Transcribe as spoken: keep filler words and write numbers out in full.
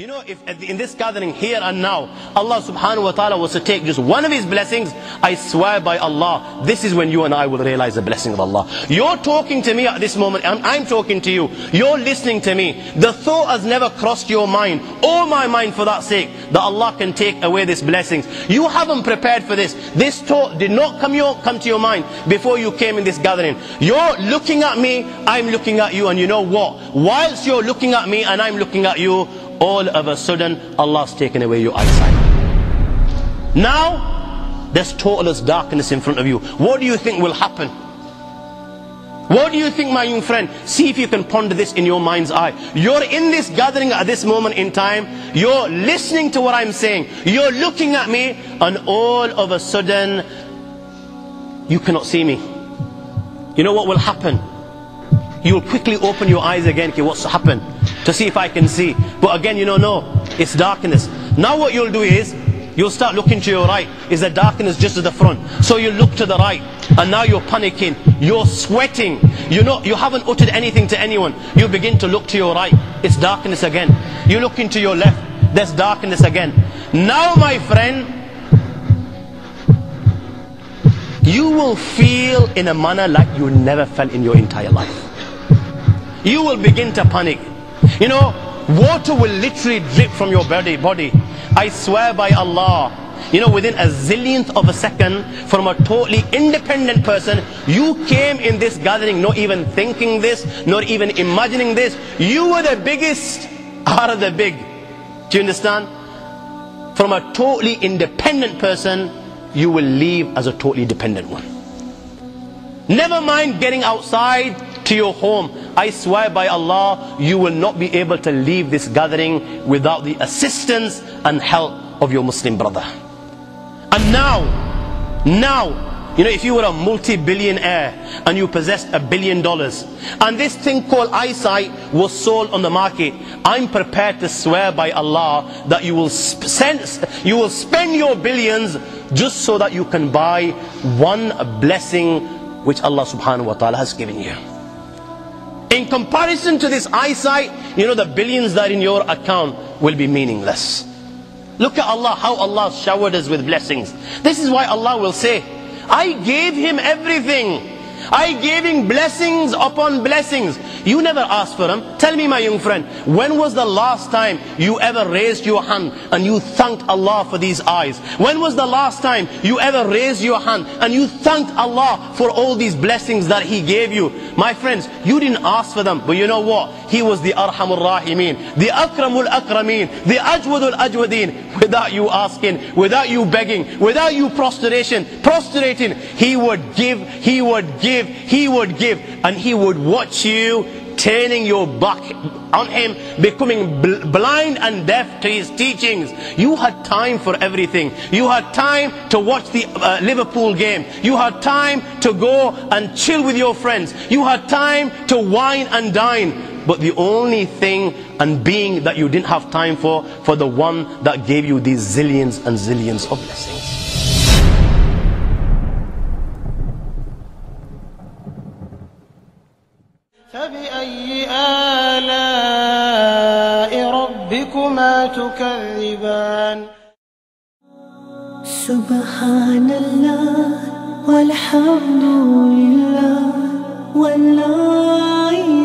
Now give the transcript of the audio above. You know, if at the, in this gathering here and now, Allah subhanahu wa ta'ala was to take just one of his blessings, I swear by Allah, this is when you and I will realize the blessing of Allah. You're talking to me at this moment, and I'm talking to you. You're listening to me. The thought has never crossed your mind, or my mind for that sake, that Allah can take away these blessings. You haven't prepared for this. This thought did not come, your, come to your mind before you came in this gathering. You're looking at me, I'm looking at you, and you know what? Whilst you're looking at me and I'm looking at you, all of a sudden, Allah's taken away your eyesight. Now, there's total darkness in front of you. What do you think will happen? What do you think, my young friend? See if you can ponder this in your mind's eye. You're in this gathering at this moment in time. You're listening to what I'm saying. You're looking at me, and all of a sudden, you cannot see me. You know what will happen? You'll quickly open your eyes again, okay, what's happened? To see if I can see. But again, you know, no, it's darkness. Now what you'll do is, you'll start looking to your right. Is the darkness just at the front? So you look to the right, and now you're panicking, you're sweating, you know, you haven't uttered anything to anyone. You begin to look to your right, it's darkness again. You look into your left, there's darkness again. Now, my friend, you will feel in a manner like you never felt in your entire life. You will begin to panic. You know, water will literally drip from your body. body. I swear by Allah, you know, within a zillionth of a second, from a totally independent person, you came in this gathering not even thinking this, not even imagining this. You were the biggest out of the big. Do you understand? From a totally independent person, you will leave as a totally dependent one. Never mind getting outside to your home. I swear by Allah, you will not be able to leave this gathering without the assistance and help of your Muslim brother. And now, now, you know, if you were a multi-billionaire and you possessed a billion dollars, and this thing called eyesight was sold on the market, I'm prepared to swear by Allah that you will, sense, you will spend your billions just so that you can buy one blessing which Allah subhanahu wa ta'ala has given you. In comparison to this eyesight, you know, the billions that are in your account will be meaningless. Look at Allah, how Allah showered us with blessings. This is why Allah will say, I gave him everything. I gave him blessings upon blessings. You never asked for them. Tell me, my young friend, when was the last time you ever raised your hand and you thanked Allah for these eyes? When was the last time you ever raised your hand and you thanked Allah for all these blessings that he gave you? My friends, you didn't ask for them, but you know what? He was the Arhamur Rahimeen, the Akramul Akrameen, the Ajwadul Ajwadeen. Without you asking, without you begging, without you prostration, prostrating, he would give, he would give, he would give, and he would watch you turning your back on him, becoming bl blind and deaf to his teachings. You had time for everything. You had time to watch the uh, Liverpool game. You had time to go and chill with your friends. You had time to wine and dine. But the only thing and being that you didn't have time for, for the one that gave you these zillions and zillions of blessings. فبأي آلاء ربكما تكذبان سبحان الله والحمد لله والله